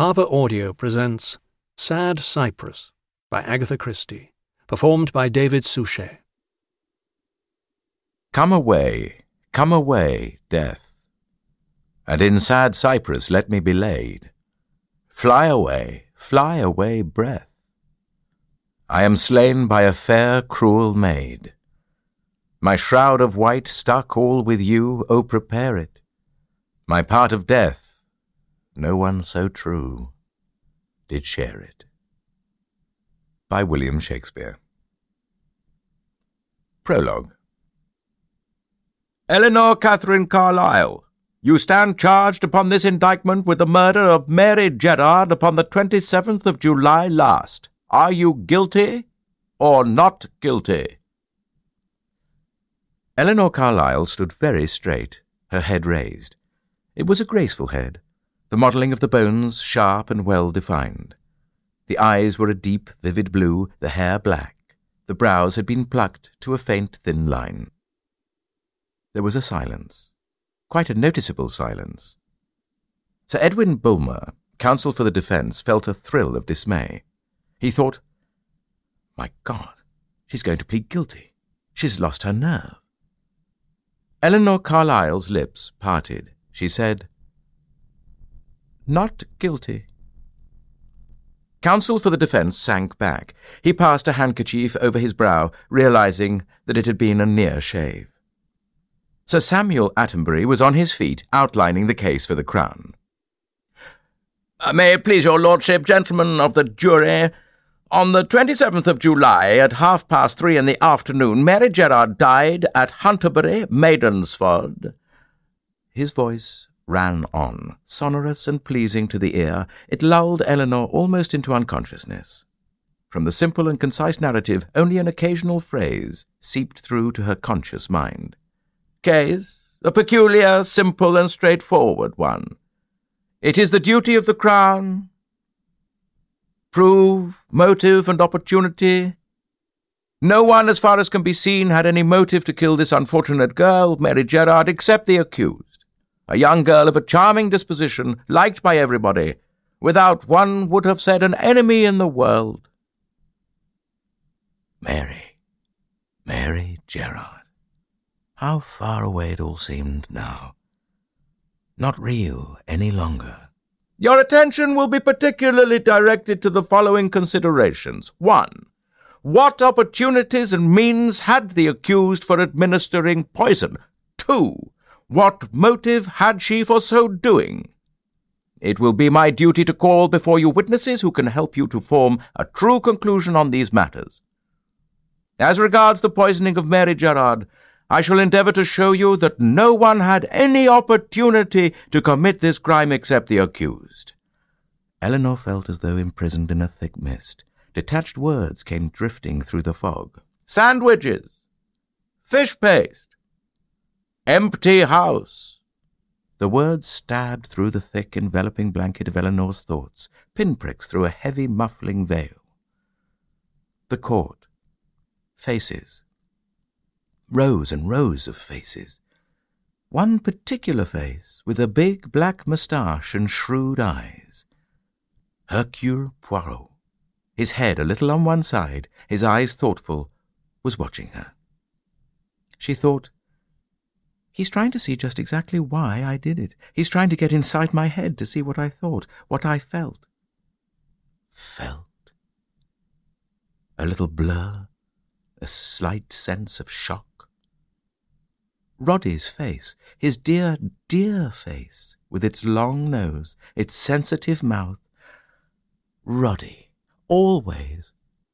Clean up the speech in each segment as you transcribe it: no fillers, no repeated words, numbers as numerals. Harper Audio presents Sad Cypress by Agatha Christie, performed by David Suchet. Come away, death, and in sad Cypress let me be laid. Fly away, breath. I am slain by a fair, cruel maid. My shroud of white stuck all with you, oh, prepare it. My part of death, no one so true did share it. By William Shakespeare. Prologue. Elinor Catherine Carlisle, you stand charged upon this indictment with the murder of Mary Gerrard upon the 27th of July last. Are you guilty or not guilty? Elinor Carlisle stood very straight, her head raised. It was a graceful head, the modelling of the bones sharp and well-defined. The eyes were a deep, vivid blue, the hair black. The brows had been plucked to a faint, thin line. There was a silence, quite a noticeable silence. Sir Edwin Bulmer, counsel for the defence, felt a thrill of dismay. He thought, "My God, she's going to plead guilty. She's lost her nerve." Elinor Carlisle's lips parted. She said, "Not guilty." Counsel for the defence sank back. He passed a handkerchief over his brow, realising that it had been a near shave. Sir Samuel Attenbury was on his feet, outlining the case for the Crown. "May it please your lordship, gentlemen of the jury, on the 27th of July at 3:30 in the afternoon, Mary Gerrard died at Hunterbury, Maidensford." His voice ran on, sonorous and pleasing to the ear. It lulled Elinor almost into unconsciousness. From the simple and concise narrative, only an occasional phrase seeped through to her conscious mind. Case, a peculiar, simple, and straightforward one. It is the duty of the Crown. Prove motive and opportunity. No one, as far as can be seen, had any motive to kill this unfortunate girl, Mary Gerrard, except the accused. A young girl of a charming disposition, liked by everybody, without one would have said an enemy in the world. Mary Gerrard. How far away it all seemed now. Not real any longer. Your attention will be particularly directed to the following considerations. 1. What opportunities and means had the accused for administering poison? 2. What motive had she for so doing? It will be my duty to call before you witnesses who can help you to form a true conclusion on these matters. As regards the poisoning of Mary Gerrard, I shall endeavour to show you that no one had any opportunity to commit this crime except the accused. Elinor felt as though imprisoned in a thick mist. Detached words came drifting through the fog. Sandwiches, fish paste, empty house. The words stabbed through the thick, enveloping blanket of Elinor's thoughts, pinpricks through a heavy, muffling veil. The court. Faces. Rows and rows of faces. One particular face with a big black moustache and shrewd eyes. Hercule Poirot, his head a little on one side, his eyes thoughtful, was watching her. She thought, "He's trying to see just exactly why I did it. He's trying to get inside my head to see what I thought, what I felt." Felt. A little blur, a slight sense of shock. Roddy's face, his dear, dear face, with its long nose, its sensitive mouth. Roddy, always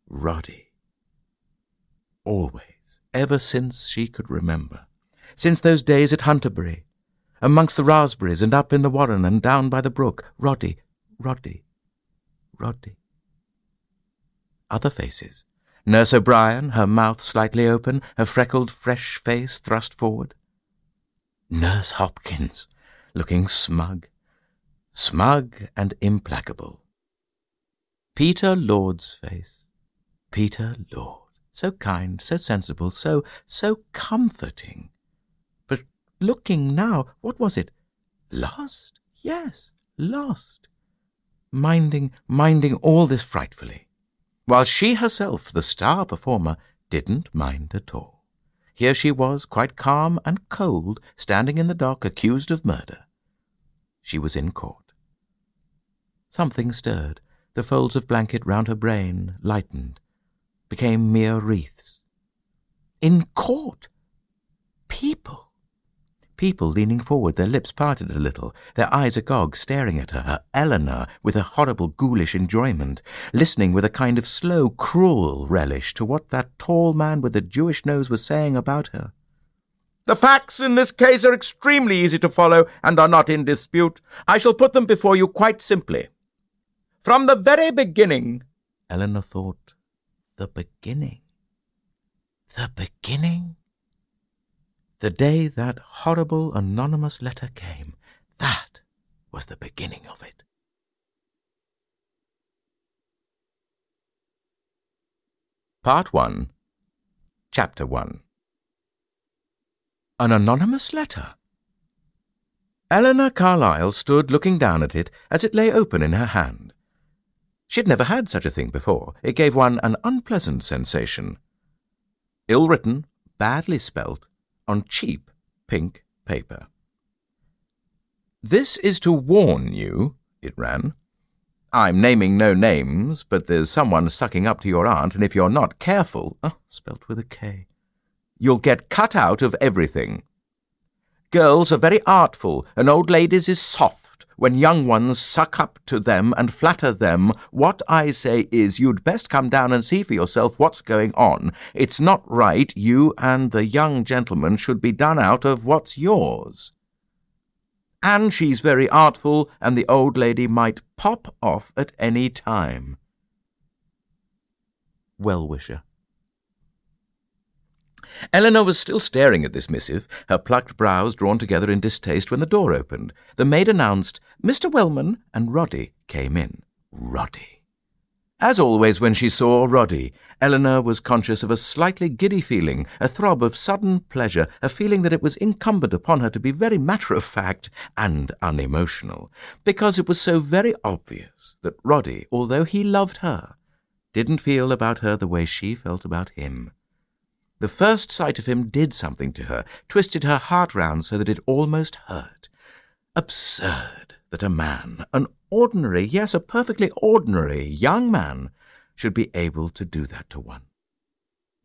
Roddy. Always, ever since she could remember. Since those days at Hunterbury, amongst the raspberries and up in the warren and down by the brook, Roddy, Roddy, Roddy. Other faces. Nurse O'Brien, her mouth slightly open, her freckled, fresh face thrust forward. Nurse Hopkins, looking smug, smug and implacable. Peter Lord's face. Peter Lord, so kind, so sensible, so comforting. Looking now, what was it? Lost? Yes, lost. minding all this frightfully, while she herself, the star performer, didn't mind at all. Here she was, quite calm and cold, standing in the dock, accused of murder. She was in court. Something stirred. The folds of blanket round her brain lightened, became mere wreaths. In court! People! People leaning forward, their lips parted a little, their eyes agog, staring at her, Elinor, with a horrible ghoulish enjoyment, listening with a kind of slow, cruel relish to what that tall man with the Jewish nose was saying about her. The facts in this case are extremely easy to follow and are not in dispute. I shall put them before you quite simply. From the very beginning, Elinor thought, the beginning. The beginning? The day that horrible anonymous letter came, that was the beginning of it. Part 1, Chapter 1. An anonymous letter. Elinor Carlisle stood looking down at it as it lay open in her hand. She had never had such a thing before. It gave one an unpleasant sensation. Ill-written, badly spelt, on cheap pink paper. This is to warn you, it ran. I'm naming no names, but there's someone sucking up to your aunt, and if you're not careful, spelt with a K, you'll get cut out of everything. Girls are very artful, and old ladies is soft, when young ones suck up to them and flatter them. What I say is, you'd best come down and see for yourself what's going on. It's not right. You and the young gentleman should be done out of what's yours. And she's very artful, and the old lady might pop off at any time. Well-wisher. Elinor was still staring at this missive, her plucked brows drawn together in distaste, when the door opened. The maid announced, Mr. Wellman, and Roddy came in. Roddy. As always when she saw Roddy, Elinor was conscious of a slightly giddy feeling, a throb of sudden pleasure, a feeling that it was incumbent upon her to be very matter-of-fact and unemotional, because it was so very obvious that Roddy, although he loved her, didn't feel about her the way she felt about him. The first sight of him did something to her, twisted her heart round so that it almost hurt. Absurd that a man, an ordinary, yes, a perfectly ordinary young man, should be able to do that to one.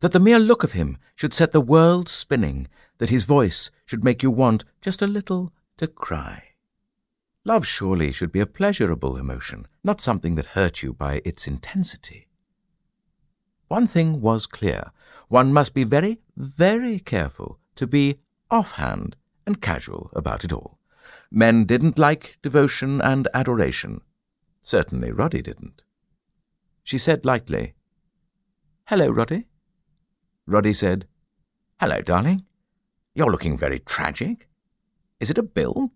That the mere look of him should set the world spinning, that his voice should make you want just a little to cry. Love surely should be a pleasurable emotion, not something that hurt you by its intensity. One thing was clear. One must be very, very careful to be offhand and casual about it all. Men didn't like devotion and adoration. Certainly Roddy didn't. She said lightly, Hello, Roddy. Roddy said, Hello, darling. You're looking very tragic. Is it a bill?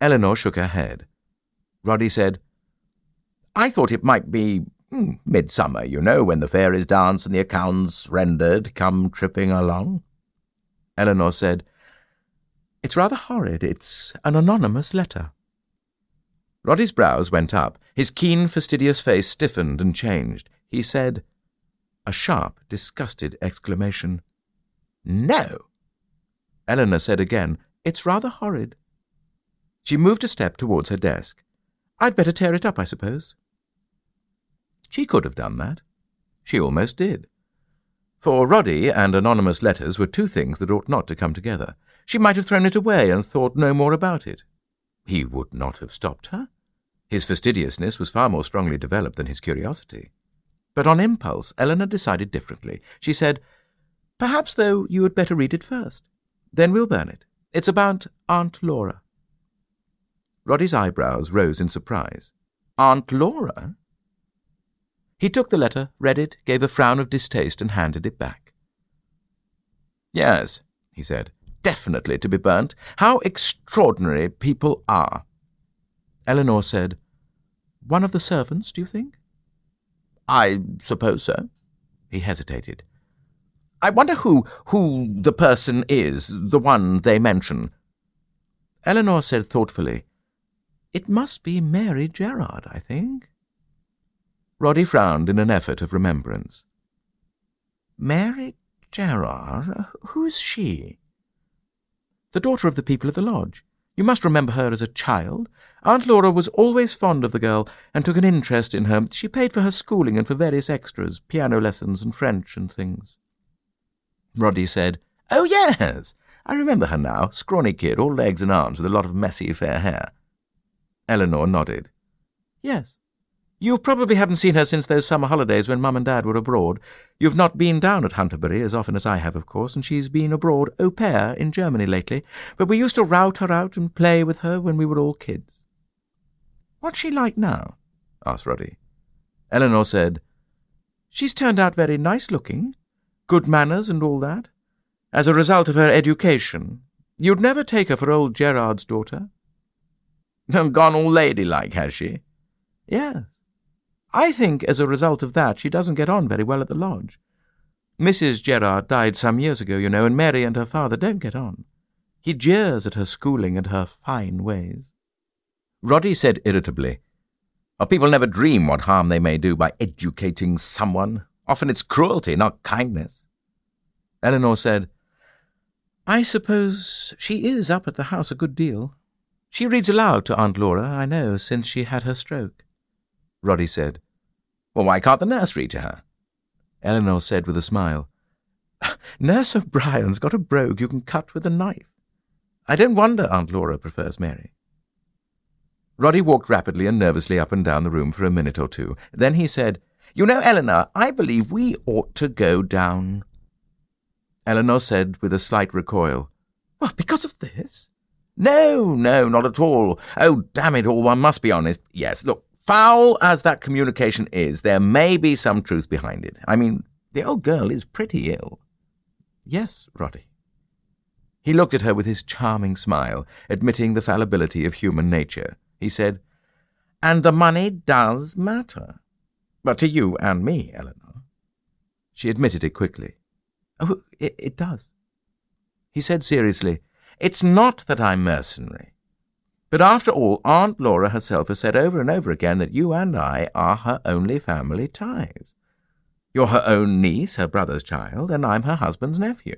Elinor shook her head. Roddy said, I thought it might be... Midsummer, you know, when the fair is danced and the accounts rendered come tripping along. Elinor said, It's rather horrid. It's an anonymous letter. Roddy's brows went up. His keen, fastidious face stiffened and changed. He said, a sharp, disgusted exclamation, No! Elinor said again, It's rather horrid. She moved a step towards her desk. I'd better tear it up, I suppose. She could have done that. She almost did. For Roddy and anonymous letters were two things that ought not to come together. She might have thrown it away and thought no more about it. He would not have stopped her. His fastidiousness was far more strongly developed than his curiosity. But on impulse, Elinor decided differently. She said, Perhaps, though, you had better read it first. Then we'll burn it. It's about Aunt Laura. Roddy's eyebrows rose in surprise. Aunt Laura? He took the letter, read it, gave a frown of distaste, and handed it back. Yes, he said, definitely to be burnt. How extraordinary people are. Elinor said, One of the servants, do you think? I suppose so. He hesitated. I wonder who the person is, the one they mention. Elinor said thoughtfully, It must be Mary Gerrard, I think." Roddy frowned in an effort of remembrance. "Mary Gerrard? Who's she?" "The daughter of the people at the lodge. You must remember her as a child. Aunt Laura was always fond of the girl and took an interest in her. She paid for her schooling and for various extras, piano lessons and French and things." Roddy said, "Oh, yes! I remember her now. Scrawny kid, all legs and arms, with a lot of messy fair hair." Elinor nodded. "Yes. You probably haven't seen her since those summer holidays when Mum and Dad were abroad. You've not been down at Hunterbury as often as I have, of course, and she's been abroad au pair in Germany lately, but we used to rout her out and play with her when we were all kids." "What's she like now?" asked Roddy. Elinor said, "She's turned out very nice-looking, good manners and all that, as a result of her education. You'd never take her for old Gerard's daughter." "Gone all ladylike, has she?" "Yes. I think as a result of that she doesn't get on very well at the lodge. Mrs. Gerrard died some years ago, you know, and Mary and her father don't get on. He jeers at her schooling and her fine ways." Roddy said irritably, "Oh, people never dream what harm they may do by educating someone. Often it's cruelty, not kindness." Elinor said, "I suppose she is up at the house a good deal. She reads aloud to Aunt Laura, I know, since she had her stroke." Roddy said, "Well, why can't the nurse read to her?" Elinor said with a smile, "Nurse O'Brien's got a brogue you can cut with a knife. I don't wonder Aunt Laura prefers Mary." Roddy walked rapidly and nervously up and down the room for a minute or two. Then he said, "You know, Elinor, I believe we ought to go down." Elinor said with a slight recoil, "What, because of this?" No, not at all. Oh, damn it all, one must be honest. Yes, look, foul as that communication is, there may be some truth behind it. I mean, the old girl is pretty ill." "Yes, Roddy." He looked at her with his charming smile, admitting the fallibility of human nature. He said, "And the money does matter. But to you and me, Elinor." She admitted it quickly. "Oh, it does." He said seriously, "It's not that I'm mercenary. But after all, Aunt Laura herself has said over and over again that you and I are her only family ties. You're her own niece, her brother's child, and I'm her husband's nephew.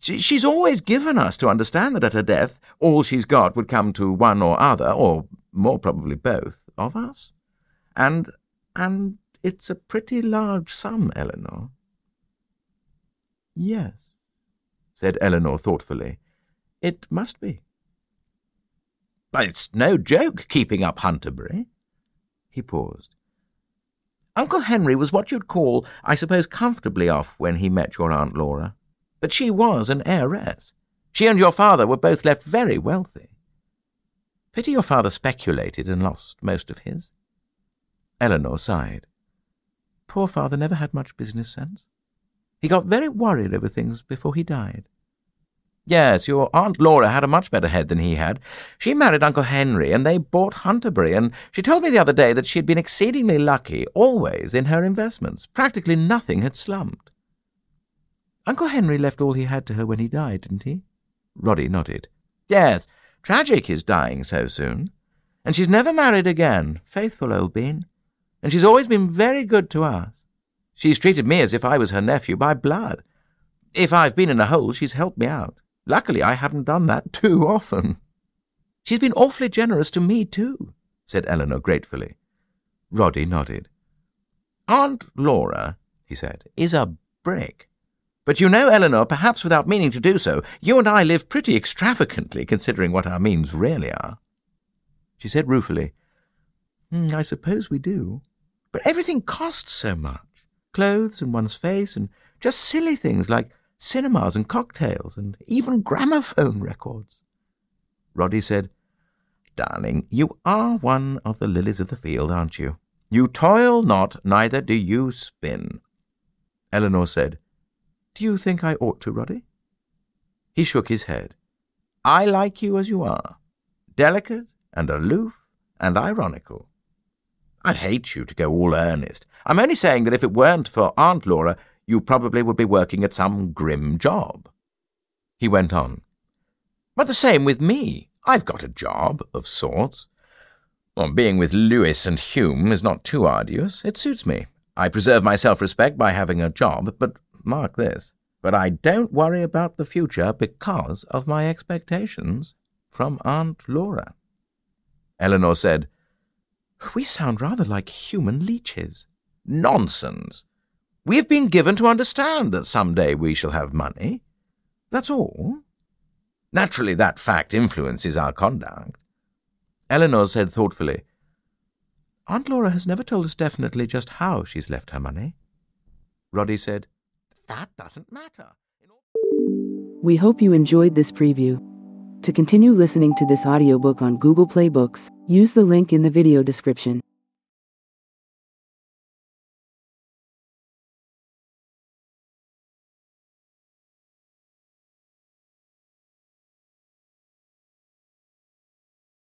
She's always given us to understand that at her death, all she's got would come to one or other, or more probably both, of us. And it's a pretty large sum, Elinor." "Yes," said Elinor thoughtfully. "It must be." "But it's no joke keeping up Hunterbury." He paused. "Uncle Henry was what you'd call, I suppose, comfortably off when he met your Aunt Laura. But she was an heiress. She and your father were both left very wealthy. Pity your father speculated and lost most of his." Elinor sighed. "Poor father never had much business sense. He got very worried over things before he died." "Yes, your Aunt Laura had a much better head than he had. She married Uncle Henry, and they bought Hunterbury, and she told me the other day that she had been exceedingly lucky, always, in her investments. Practically nothing had slumped." "Uncle Henry left all he had to her when he died, didn't he?" Roddy nodded. "Yes, tragic his dying so soon. And she's never married again, faithful old bean. And she's always been very good to us. She's treated me as if I was her nephew by blood. If I've been in a hole, she's helped me out. Luckily, I haven't done that too often." "She's been awfully generous to me, too," said Elinor gratefully. Roddy nodded. "Aunt Laura," he said, "is a brick. But you know, Elinor, perhaps without meaning to do so, you and I live pretty extravagantly, considering what our means really are." She said ruefully, "I suppose we do. But everything costs so much. Clothes and one's face and just silly things like cinemas and cocktails and even gramophone records." Roddy said, "Darling, you are one of the lilies of the field, aren't you? You toil not, neither do you spin." Elinor said, "Do you think I ought to, Roddy?" He shook his head. "I like you as you are, delicate and aloof and ironical. I'd hate you to go all earnest. I'm only saying that if it weren't for Aunt Laura, you probably would be working at some grim job." He went on, "But the same with me. I've got a job, of sorts. Well, being with Lewis and Hume is not too arduous. It suits me. I preserve my self-respect by having a job, but mark this. But I don't worry about the future because of my expectations from Aunt Laura." Elinor said, "We sound rather like human leeches." "Nonsense! We have been given to understand that some day we shall have money. That's all. Naturally, that fact influences our conduct." Elinor said thoughtfully, "Aunt Laura has never told us definitely just how she's left her money." Roddy said, "That doesn't matter." We hope you enjoyed this preview. To continue listening to this audiobook on Google Play Books, use the link in the video description.